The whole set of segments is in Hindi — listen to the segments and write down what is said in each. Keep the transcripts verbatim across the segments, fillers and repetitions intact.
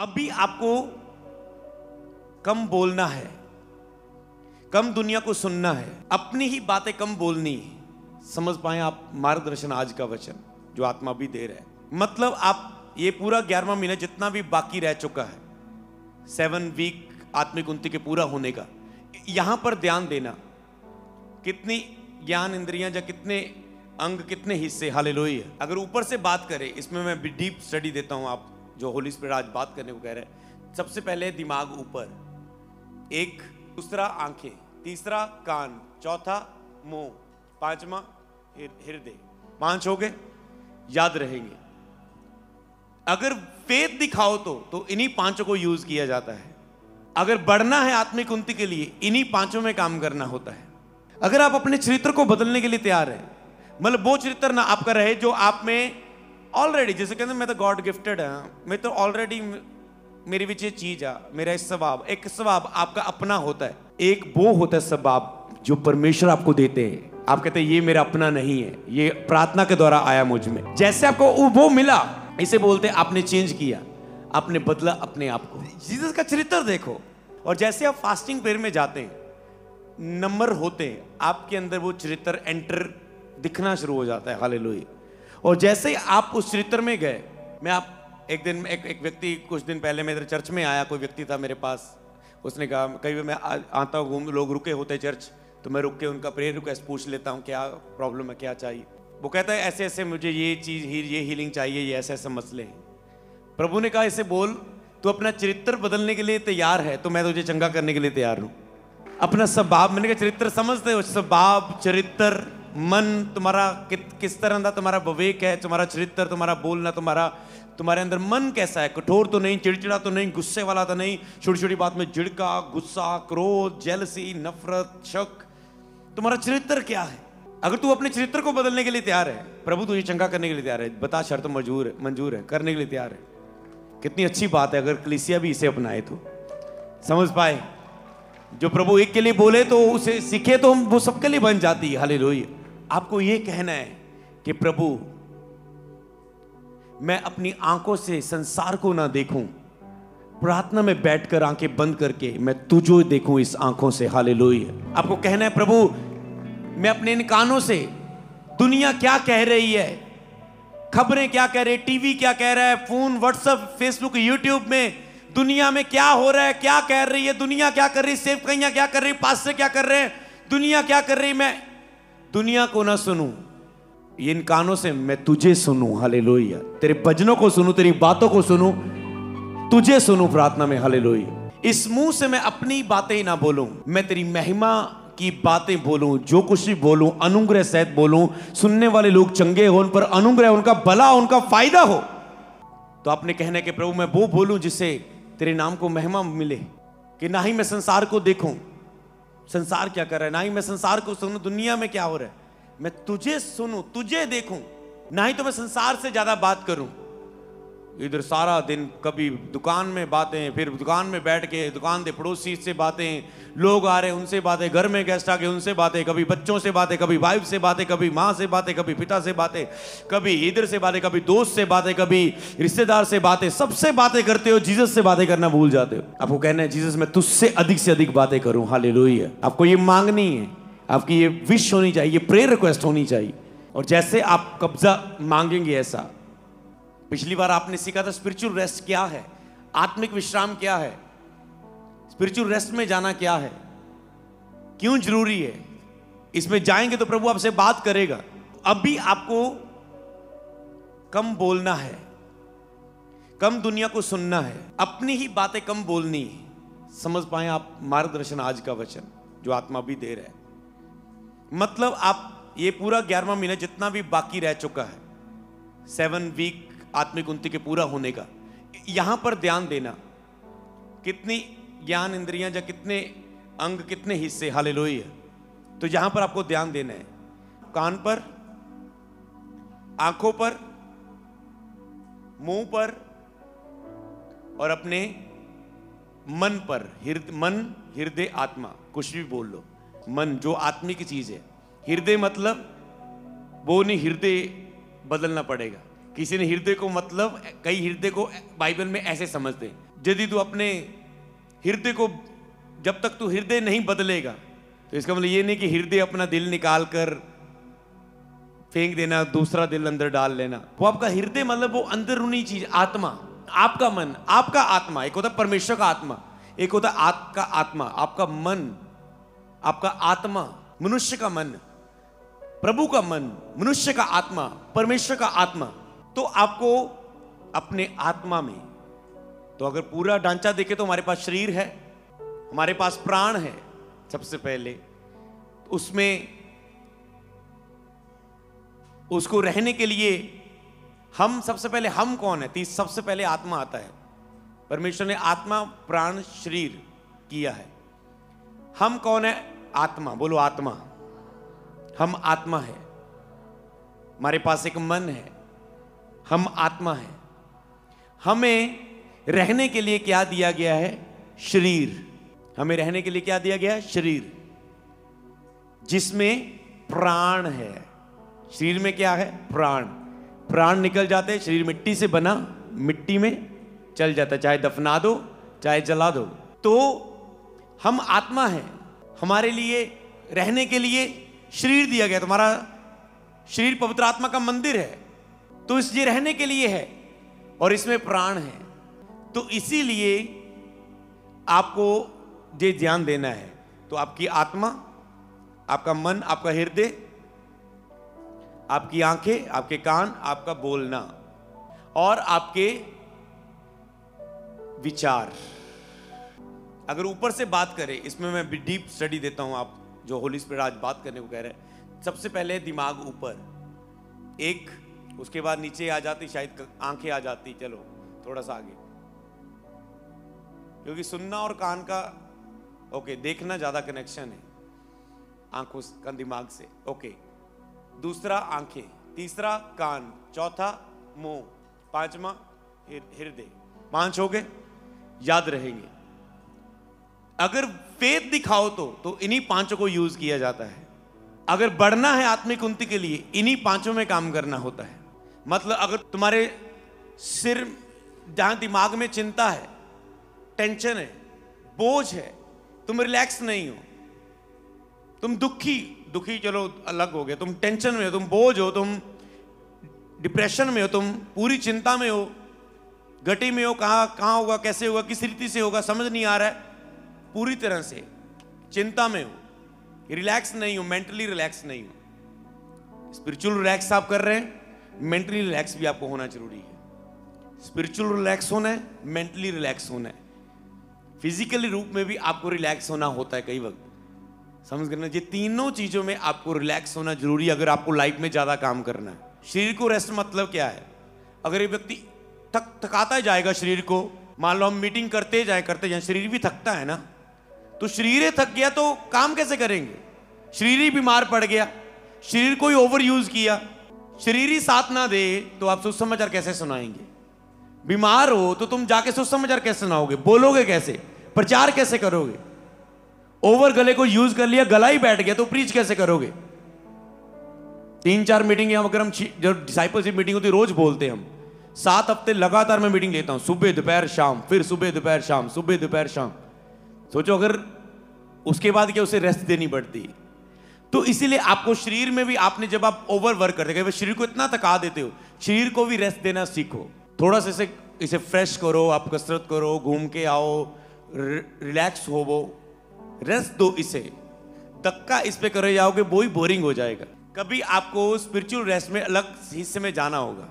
अभी आपको कम बोलना है, कम दुनिया को सुनना है, अपनी ही बातें कम बोलनी है। समझ पाए आप मार्गदर्शन आज का वचन जो आत्मा भी दे रहा है। मतलब आप ये पूरा ग्यारहवां महीना जितना भी बाकी रह चुका है, सेवन वीक आत्मिक उन्नति के पूरा होने का, यहां पर ध्यान देना कितनी ज्ञान इंद्रियां या कितने अंग, कितने हिस्से। हालेलुया। अगर ऊपर से बात करें, इसमें मैं डीप स्टडी देता हूं। आप जो होली स्पिरिट आज बात करने को कह रहे हैं, सबसे पहले दिमाग ऊपर, एक, दूसरा आंखें, तीसरा कान, चौथा मुंह, पांचवा हृदय। पांच हो गए, याद रहेंगे। अगर फेथ दिखाओ तो, तो इन्हीं पांचों को यूज किया जाता है। अगर बढ़ना है आत्मिक उन्नति के लिए, इन्हीं पांचों में काम करना होता है। अगर आप अपने चरित्र को बदलने के लिए तैयार हैं, मतलब वो चरित्र ना आपका रहे जो आप में ऑलरेडी, जैसे कहते हैं मैं तो गॉड गिफ्टेड है, मैं तो ऑलरेडी मेरे बीच ये चीज है, मेरा इस स्वभाव, एक स्वभाव आपका अपना होता है, एक वो होता है स्वभाव जो परमेश्वर आपको देते हैं। आप कहते हैं ये मेरा अपना नहीं है, ये प्रार्थना के द्वारा आया मुझ में। जैसे आपको वो मिला, इसे बोलते आपने चेंज किया, आपने बदला अपने आप को। जीसस का चरित्र देखो, और जैसे आप फास्टिंग प्रेयर में जाते हैं, नंबर होते हैं आपके अंदर, वो चरित्र एंटर दिखना शुरू हो जाता है। हालेलुया। और जैसे ही आप उस चरित्र में गए, मैं आप एक दिन एक एक व्यक्ति कुछ दिन पहले मेरे चर्च में आया, कोई व्यक्ति था मेरे पास, उसने कहा कई बार मैं आ, आता हूँ घूम, लोग रुके होते चर्च, तो मैं रुक के उनका प्रेयर रिक्वेस्ट पूछ लेता हूँ क्या प्रॉब्लम है, क्या चाहिए। वो कहता है ऐसे ऐसे मुझे ये चीज़ ही, ये हीलिंग चाहिए, ये ऐसे ऐसे मसले हैं। प्रभु ने कहा इसे बोल, तू अपना चरित्र बदलने के लिए तैयार है तो मैं तुझे चंगा करने के लिए तैयार हूँ। अपना स्वभाव, मैंने कहा चरित्र समझते हो, स्वभाव, चरित्र, मन, तुम्हारा कि, किस तरह का तुम्हारा विवेक है, तुम्हारा चरित्र, तुम्हारा बोलना, तुम्हारा तुम्हारे अंदर मन कैसा है, कठोर तो नहीं, चिड़चिड़ा तो नहीं, गुस्से वाला तो नहीं, छोटी छोटी बात में झिड़का, गुस्सा, क्रोध, जेलसी, नफरत, शक, तुम्हारा चरित्र क्या है। अगर तू अपने चरित्र को बदलने के लिए तैयार है, प्रभु तुझे चंगा करने के लिए तैयार है, बता शर्त मंजूर है, मंजूर है, करने के लिए तैयार है। कितनी अच्छी बात है अगर कलीसिया भी इसे अपनाए तो। समझ पाए, जो प्रभु एक के लिए बोले तो उसे सीखे तो हम, वो सबके लिए बन जाती है। हालेलुया। आपको ये कहना है कि प्रभु मैं अपनी आंखों से संसार को ना देखूं, प्रार्थना में बैठकर आंखें बंद करके मैं तुझे देखूं इस आंखों से। हालेलुया। आपको कहना है प्रभु मैं अपने इन कानों से दुनिया क्या कह रही है, खबरें क्या कह रहे, टीवी क्या कह रहा है, फोन, व्हाट्सएप, फेसबुक, यूट्यूब में दुनिया में क्या हो रहा है, क्या कह रही है दुनिया, क्या कर रही है, सेफ कहीं क्या कर रही है, पास से क्या कर रहे हैं, दुनिया क्या कर रही, मैं दुनिया को ना सुनूं, इन कानों से मैं तुझे सुनूं। हालेलुया। तेरे भजनों को सुनूं, तेरी बातों को सुनूं, तुझे सुनूं प्रार्थना में। हालेलुया। इस मुंह से मैं अपनी बातें ही ना बोलूं, मैं तेरी महिमा की बातें बोलूं, जो कुछ भी बोलूं अनुग्रह सहित बोलूं, सुनने वाले लोग चंगे हो, उन पर अनुग्रह, उनका भला, उनका फायदा हो। तो आपने कहना है कि प्रभु मैं वो बोलूं जिससे तेरे नाम को महिमा मिले, कि ना ही मैं संसार को देखूं संसार क्या कर रहा है, ना ही मैं संसार को सुनूं दुनिया में क्या हो रहा है, मैं तुझे सुनूं, तुझे देखूं, ना ही तो मैं संसार से ज्यादा बात करूं। इधर सारा दिन कभी दुकान में बातें, फिर दुकान में बैठ के दुकान दे पड़ोसी से बातें, लोग आ रहे उनसे बातें, घर में गेस्ट आ गए उनसे बातें, कभी बच्चों से बातें, कभी वाइफ से बातें, कभी माँ से बातें, कभी पिता से बातें, कभी इधर से बातें, कभी दोस्त से बातें, कभी रिश्तेदार से बातें, सबसे बातें करते हो, जीसस से बातें करना भूल जाते हो। आपको कहना है जीसस मैं तुझसे अधिक से अधिक बातें करूँ। हालेलुया। आपको ये मांगनी है, आपकी ये विश होनी चाहिए, प्रेयर रिक्वेस्ट होनी चाहिए। और जैसे आप कब्जा मांगेंगे, ऐसा पिछली बार आपने सीखा था स्पिरिचुअल रेस्ट क्या है, आत्मिक विश्राम क्या है, स्पिरिचुअल रेस्ट में जाना क्या है, क्यों जरूरी है, इसमें जाएंगे तो प्रभु आपसे बात करेगा। अभी आपको कम बोलना है, कम दुनिया को सुनना है, अपनी ही बातें कम बोलनी है। समझ पाए आप मार्गदर्शन आज का वचन जो आत्मा भी दे रहा है। मतलब आप ये पूरा ग्यारहवां महीना जितना भी बाकी रह चुका है, सेवन वीक आत्मिक उन्नति के पूरा होने का, यहां पर ध्यान देना कितनी ज्ञान इंद्रियां या कितने अंग, कितने हिस्से। हालेलुया। तो यहां पर आपको ध्यान देना है कान पर, आंखों पर, मुंह पर और अपने मन पर। हृदय, मन, हृदय, आत्मा, कुछ भी बोल लो। मन जो आत्मिक चीज है, हृदय मतलब वो नहीं, हृदय बदलना पड़ेगा किसी ने हृदय को मतलब कई हृदय को बाइबल में ऐसे समझते हैं, यदि तू अपने हृदय को जब तक तू हृदय नहीं बदलेगा, तो इसका मतलब ये नहीं कि हृदय अपना दिल निकाल कर फेंक देना, दूसरा दिल अंदर डाल लेना। वो आपका हृदय मतलब वो अंदरूनी चीज, आत्मा, आपका मन, आपका आत्मा। एक होता परमेश्वर का आत्मा, एक होता आपका आत्मा, आपका मन, आपका आत्मा, मनुष्य का मन, प्रभु का मन, मनुष्य का आत्मा, परमेश्वर का आत्मा। तो आपको अपने आत्मा में, तो अगर पूरा ढांचा देखें तो हमारे पास शरीर है, हमारे पास प्राण है, सबसे पहले उसमें उसको रहने के लिए हम सबसे पहले, हम कौन है, तीस सबसे पहले आत्मा आता है। परमेश्वर ने आत्मा, प्राण, शरीर किया है। हम कौन है? आत्मा। बोलो आत्मा। हम आत्मा है, हमारे पास एक मन है, हम आत्मा है। हमें रहने के लिए क्या दिया गया है? शरीर। हमें रहने के लिए क्या दिया गया है? शरीर, जिसमें प्राण है। शरीर में क्या है? प्राण। प्राण निकल जाते हैं, शरीर मिट्टी से बना, मिट्टी में चल जाता है, चाहे दफना दो चाहे जला दो। तो हम आत्मा हैं, हमारे लिए रहने के लिए शरीर दिया गया। तुम्हारा शरीर पवित्र आत्मा का मंदिर है, तो इस ये रहने के लिए है और इसमें प्राण है। तो इसीलिए आपको ये ध्यान देना है, तो आपकी आत्मा, आपका मन, आपका हृदय, आपकी आंखें, आपके कान, आपका बोलना और आपके विचार। अगर ऊपर से बात करें, इसमें मैं भी डीप स्टडी देता हूं, आप जो होली स्पिरिट आज बात करने को कह रहे हैं। सबसे पहले दिमाग ऊपर एक, उसके बाद नीचे आ जाती शायद आंखें आ जाती, चलो थोड़ा सा आगे, क्योंकि सुनना और कान का ओके, देखना ज़्यादा कनेक्शन है आंखों का दिमाग से, ओके। दूसरा आंखें, तीसरा कान, चौथा मुंह, पांचवा हृदय। पांच हो गए, याद रहेंगे। अगर वेद दिखाओ तो तो इन्हीं पांचों को यूज किया जाता है। अगर बढ़ना है आत्मिक उन्नति के लिए, इन्हीं पांचों में काम करना होता है। मतलब अगर तुम्हारे सिर, जहां दिमाग में चिंता है, टेंशन है, बोझ है, तुम रिलैक्स नहीं हो, तुम दुखी, दुखी चलो अलग हो गए, तुम टेंशन में हो, तुम बोझ हो, तुम डिप्रेशन में हो, तुम पूरी चिंता में हो, गटी में हो, कहाँ कहाँ होगा, कैसे होगा, किस रीति से होगा, समझ नहीं आ रहा है, पूरी तरह से चिंता में हो, रिलैक्स नहीं हो, मेंटली रिलैक्स नहीं हो। स्पिरिचुअल रिलैक्स आप कर रहे हैं, मेंटली रिलैक्स भी आपको होना जरूरी है। स्पिरिचुअल रिलैक्स होना है, मेंटली रिलैक्स होना है, फिजिकली रूप में भी आपको रिलैक्स होना होता है कई वक्त, समझ करना। ये तीनों चीज़ों में आपको रिलैक्स होना जरूरी है अगर आपको लाइफ में ज़्यादा काम करना है। शरीर को रेस्ट मतलब क्या है? अगर ये व्यक्ति थक थकाता ही जाएगा शरीर को, मान लो हम मीटिंग करते जाए करते जाए, शरीर भी थकता है ना, तो शरीर ही थक गया तो काम कैसे करेंगे? शरीर ही बीमार पड़ गया, शरीर को ही ओवर यूज किया, शरीर ही साथ ना दे तो आप सोच समझ कर कैसे सुनाएंगे? बीमार हो तो तुम जाके सोच समझ कर कैसे सुनाओगे, बोलोगे कैसे, प्रचार कैसे करोगे? ओवर गले को यूज कर लिया, गला ही बैठ गया तो प्रीच कैसे करोगे? तीन चार मीटिंग अगर हम, जब डिसाइपलशिप मीटिंग होती रोज बोलते हैं हम, सात हफ्ते लगातार मैं मीटिंग लेता हूं, सुबह दोपहर शाम, फिर सुबह दोपहर शाम, सुबह दोपहर शाम। सोचो अगर उसके बाद क्या उसे रेस्ट देनी पड़ती। तो इसीलिए आपको शरीर में भी, आपने जब आप ओवर वर्क करते हो शरीर को इतना थका देते हो, शरीर को भी रेस्ट देना सीखो, थोड़ा सा इसे इसे फ्रेश करो, आप कसरत करो, घूम के आओ, रिलैक्स हो, वो रेस्ट दो, इसे धक्का इस पे करे जाओगे वो ही बोरिंग हो जाएगा। कभी आपको स्पिरिचुअल रेस्ट में अलग हिस्से में जाना होगा।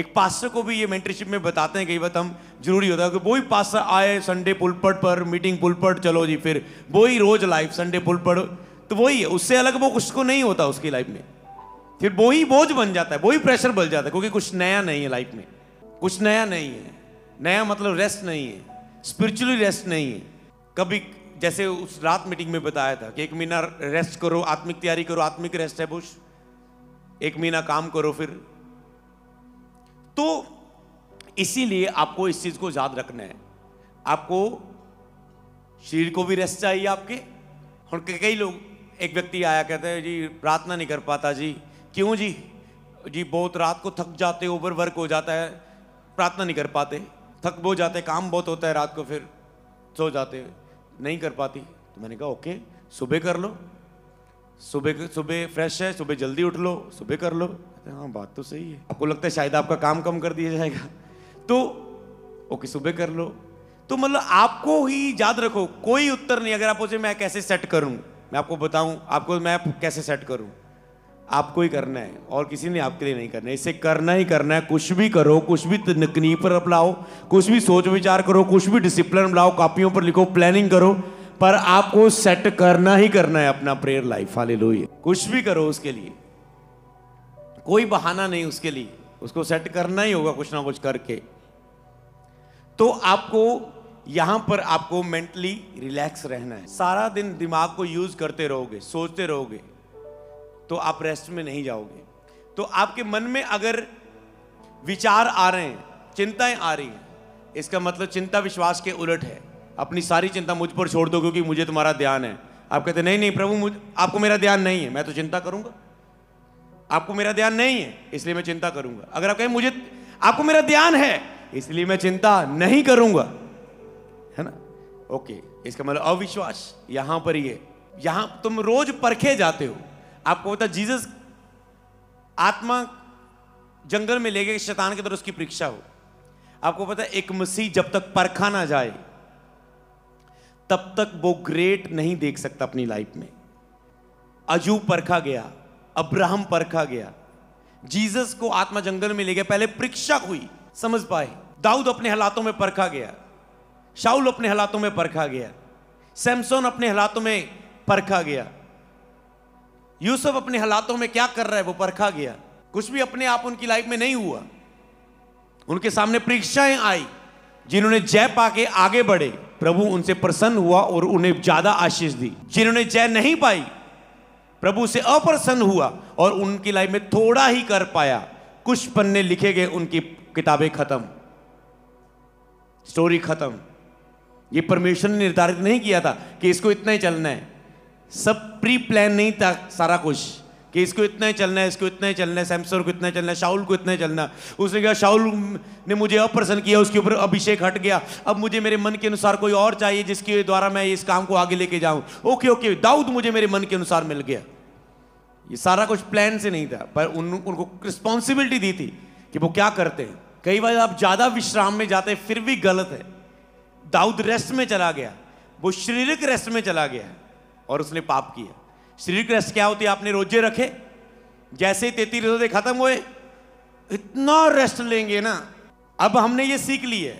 एक पास्टर को भी ये मेंटरशिप में बताते हैं कई बार, हम जरूरी होता है कि वो ही पास्टर आए संडे पुलपट पर, मीटिंग पुलपट, चलो जी फिर वो ही रोज लाइफ संडे पुलपट, तो वही है, उससे अलग वो कुछ को नहीं होता उसकी लाइफ में, फिर वो ही बोझ बन जाता है, वो ही प्रेशर बन जाता है, क्योंकि कुछ नया नहीं है लाइफ में, कुछ नया नहीं है। नया मतलब रेस्ट नहीं है, स्पिरिचुअली रेस्ट नहीं है। कभी जैसे उस रात मीटिंग में बताया था कि एक महीना रेस्ट करो, आत्मिक तैयारी करो, आत्मिक रेस्ट है बुश, एक महीना काम करो फिर। तो इसीलिए आपको इस चीज को याद रखना है, आपको शरीर को भी रेस्ट चाहिए आपके। और कई लोग, एक व्यक्ति आया कहता है जी प्रार्थना नहीं कर पाता जी, क्यों जी? जी बहुत रात को थक जाते, ओवर वर्क हो जाता है, प्रार्थना नहीं कर पाते, थक बहुत जाते, काम बहुत होता है रात को, फिर सो जाते, नहीं कर पाती। तो मैंने कहा ओके सुबह कर लो, सुबह सुबह फ्रेश है, सुबह जल्दी उठ लो, सुबह कर लो। हाँ बात तो सही है, आपको लगता है शायद आपका काम कम कर दिया जाएगा, तो ओके सुबह कर लो। तो मतलब आपको ही याद रखो, कोई उत्तर नहीं। अगर आप पूछे मैं कैसे सेट करूं, मैं आपको बताऊं आपको मैं कैसे सेट करूं, आपको ही करना है और किसी ने आपके लिए नहीं करना है। इसे करना ही करना है, कुछ भी करो, कुछ भी तकनीक पर अपनाओ, कुछ भी सोच विचार करो, कुछ भी डिसिप्लिन अपनाओ, कापियों पर लिखो, प्लानिंग करो, पर आपको सेट करना ही करना है अपना प्रेयर लाइफ। हालेलुया। कुछ भी करो उसके लिए, कोई बहाना नहीं उसके लिए, उसको सेट करना ही होगा कुछ ना कुछ करके। तो आपको यहां पर आपको मेंटली रिलैक्स रहना है। सारा दिन दिमाग को यूज करते रहोगे, सोचते रहोगे, तो आप रेस्ट में नहीं जाओगे। तो आपके मन में अगर विचार आ रहे हैं, चिंताएं आ रही हैं, इसका मतलब चिंता विश्वास के उलट है। अपनी सारी चिंता मुझ पर छोड़ दो क्योंकि मुझे तुम्हारा ध्यान है। आप कहते नहीं नहीं प्रभु मुझ आपको मेरा ध्यान नहीं है, मैं तो चिंता करूंगा। आपको मेरा ध्यान नहीं है इसलिए मैं चिंता करूंगा। अगर आप कहें मुझे आपको मेरा ध्यान है इसलिए मैं चिंता नहीं करूंगा, है ना, ओके, इसका मतलब अविश्वास यहां पर ही है। यहां तुम रोज परखे जाते हो। आपको पता जीसस आत्मा जंगल में ले गए शैतान के तरफ, उसकी परीक्षा हो। आपको पता है एक मसीह जब तक परखा ना जाए तब तक वो ग्रेट नहीं देख सकता अपनी लाइफ में। अजूब परखा गया, अब्राहम परखा गया, जीसस को आत्मा जंगल में ले गया, पहले परीक्षा हुई, समझ पाए। दाऊद अपने हालातों में परखा गया, शाऊल अपने हालातों में परखा गया, सैमसन अपने हालातों में परखा गया, यूसुफ अपने हालातों में क्या कर रहा है वो परखा गया। कुछ भी अपने आप उनकी लाइफ में नहीं हुआ, उनके सामने परीक्षाएं आई। जिन्होंने जय पाके आगे बढ़े प्रभु उनसे प्रसन्न हुआ और उन्हें ज्यादा आशीष दी। जिन्होंने जय नहीं पाई प्रभु से अप्रसन्न हुआ और उनकी लाइफ में थोड़ा ही कर पाया। कुछ पन्ने लिखे गए, उनकी किताबें खत्म, स्टोरी खत्म। ये परमेश्वर ने निर्धारित नहीं किया था कि इसको इतना ही चलना है, सब प्री प्लान नहीं था सारा कुछ, कि इसको इतना ही चलना है, इसको इतना ही चलना है, सैमसन को इतना ही चलना है, शाऊल को इतना ही चलना। उसने कहा शाऊल ने मुझे अप्रसन्न किया, उसके ऊपर अभिषेक हट गया, अब मुझे मेरे मन के अनुसार कोई और चाहिए जिसके द्वारा मैं इस काम को आगे लेके जाऊं। ओके ओके दाऊद मुझे मेरे मन के अनुसार मिल गया। ये सारा कुछ प्लान से नहीं था, पर उन, उनको रिस्पॉन्सिबिलिटी दी थी कि वो क्या करते हैं। कई बार आप ज्यादा विश्राम में जाते हैं फिर भी गलत है। दाऊद रेस्ट में चला गया, वो शारीरिक रेस्ट में चला गया और उसने पाप किया। शारीरिक रेस्ट क्या होती है? आपने रोजे रखे, जैसे ही तैंतीस रोजे खत्म हुए इतना रेस्ट लेंगे ना। अब हमने ये सीख ली है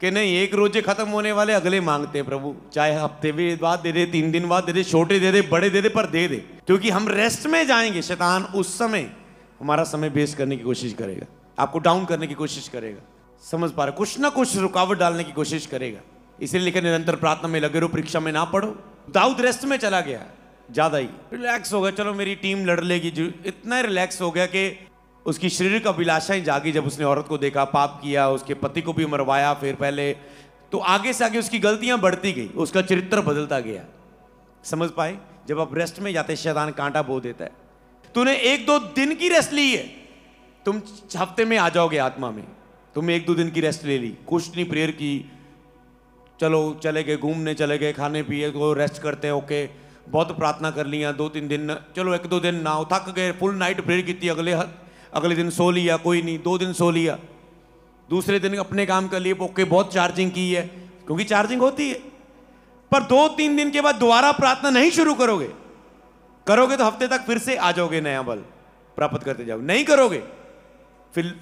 कि नहीं, एक रोजे खत्म होने वाले अगले मांगते हैं प्रभु, चाहे हफ्ते बाद दे दे, तीन दिन बाद दे दे, छोटे दे दे, बड़े दे दे, पर दे दे, क्योंकि हम रेस्ट में जाएंगे। शैतान उस समय हमारा समय वेस्ट करने की कोशिश करेगा, आपको डाउन करने की कोशिश करेगा, समझ पा रहे, कुछ ना कुछ रुकावट डालने की कोशिश करेगा। इसीलिए लेकर निरंतर प्रार्थना में लगे रहो, परीक्षा में ना पढ़ो। दाऊद रेस्ट में चला गया, ज्यादा ही रिलैक्स हो गया, चलो मेरी टीम लड़ लेगी, इतना रिलैक्स हो गया कि उसकी शारीरिक अभिलाषाएं जागी। जब उसने औरत को देखा, पाप किया, उसके पति को भी मरवाया, फिर पहले तो आगे से आगे उसकी गलतियां बढ़ती गई, उसका चरित्र बदलता गया, समझ पाए। जब आप रेस्ट में जाते शैतान कांटा बो देता है। तूने एक दो दिन की रेस्ट ली है, तुम हफ्ते में आ जाओगे आत्मा में। तुम एक दो दिन की रेस्ट ले ली, कुछ नहीं प्रेयर की, चलो चले गए घूमने, चले गए खाने पिए को, रेस्ट करते हैं, ओके बहुत प्रार्थना कर लिया, दो तीन दिन चलो एक दो दिन ना हो, थक गए, फुल नाइट प्रेयर की, अगले अगले दिन सो लिया, कोई नहीं, दो दिन सो लिया, दूसरे दिन अपने काम कर लिए, ओके बहुत चार्जिंग की है, क्योंकि चार्जिंग होती है। पर दो तीन दिन के बाद दोबारा प्रार्थना नहीं शुरू करोगे, करोगे तो हफ्ते तक फिर से आ जाओगे, नया बल प्राप्त करते जाओ, नहीं करोगे फिर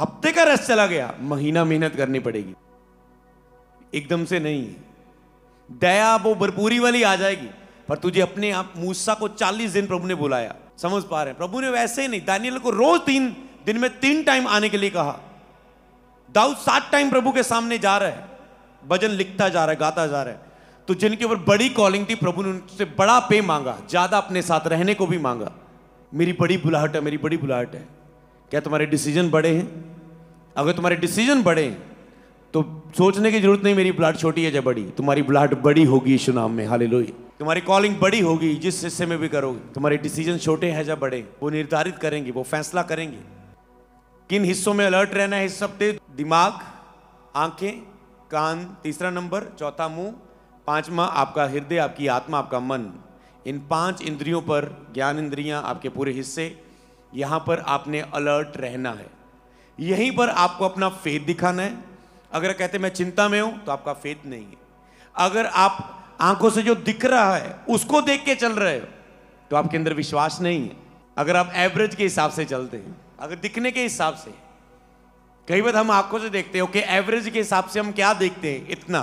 हफ्ते का रेस्ट चला गया, महीना मेहनत करनी पड़ेगी, एकदम से नहीं। दया वो भरपूरी वाली आ जाएगी, पर तुझे अपने आप, मूसा को चालीस दिन प्रभु ने बुलाया, समझ पा रहे हैं, प्रभु ने वैसे ही नहीं। दानियल को रोज तीन दिन में तीन टाइम आने के लिए कहा। दाऊद सात टाइम प्रभु के सामने जा रहा है, भजन लिखता जा रहा है, गाता जा रहा है। तो जिनके ऊपर बड़ी कॉलिंग थी प्रभु ने उनसे बड़ा पे मांगा, ज्यादा अपने साथ रहने को भी मांगा। मेरी बड़ी बुलाहट है, मेरी बड़ी बुलाहट है। क्या तुम्हारे डिसीजन बड़े हैं? अगर तुम्हारे डिसीजन बड़े हैं तो सोचने की जरूरत नहीं मेरी बुलाहट छोटी है या बड़ी, तुम्हारी बुलाहट बड़ी होगी यीशु नाम में। हालेलुया। तुम्हारी कॉलिंग बड़ी होगी जिस हिस्से में भी करोगे, तुम्हारे डिसीजन छोटे हैं या बड़े वो निर्धारित करेंगे, वो फैसला करेंगे। किन हिस्सों में अलर्ट रहना है, सब दिमाग, आंखें, कान, तीसरा नंबर, चौथा मुंह, पांचवा आपका हृदय, आपकी आत्मा, आपका मन। इन पांच इंद्रियों पर, ज्ञान इंद्रियां, आपके पूरे हिस्से, यहाँ पर आपने अलर्ट रहना है। यहीं पर आपको अपना फेथ दिखाना है। अगर कहते मैं चिंता में हूँ तो आपका फेथ नहीं है। अगर आप आंखों से जो दिख रहा है उसको देख के चल रहे हो तो आपके अंदर विश्वास नहीं है। अगर आप एवरेज के हिसाब से चलते हैं, अगर दिखने के हिसाब से, कई बार हम आंखों से देखते हैं, ओके एवरेज के हिसाब से हम क्या देखते हैं इतना,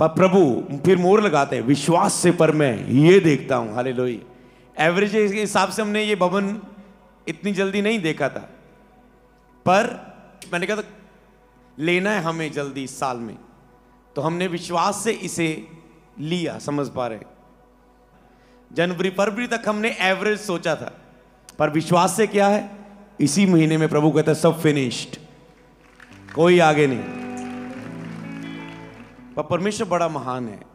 पर प्रभु फिर मोर लगाते हैं विश्वास से, पर मैं ये देखता हूँ, हालेलुया। एवरेज के हिसाब से हमने ये भवन इतनी जल्दी नहीं देखा था, पर मैंने कहा था लेना है हमें जल्दी इस साल में, तो हमने विश्वास से इसे लिया। समझ पा रहे, जनवरी फरवरी तक हमने एवरेज सोचा था, पर विश्वास से क्या है, इसी महीने में प्रभु कहता है सब फिनिश्ड, कोई आगे नहीं। पर परमेश्वर बड़ा महान है।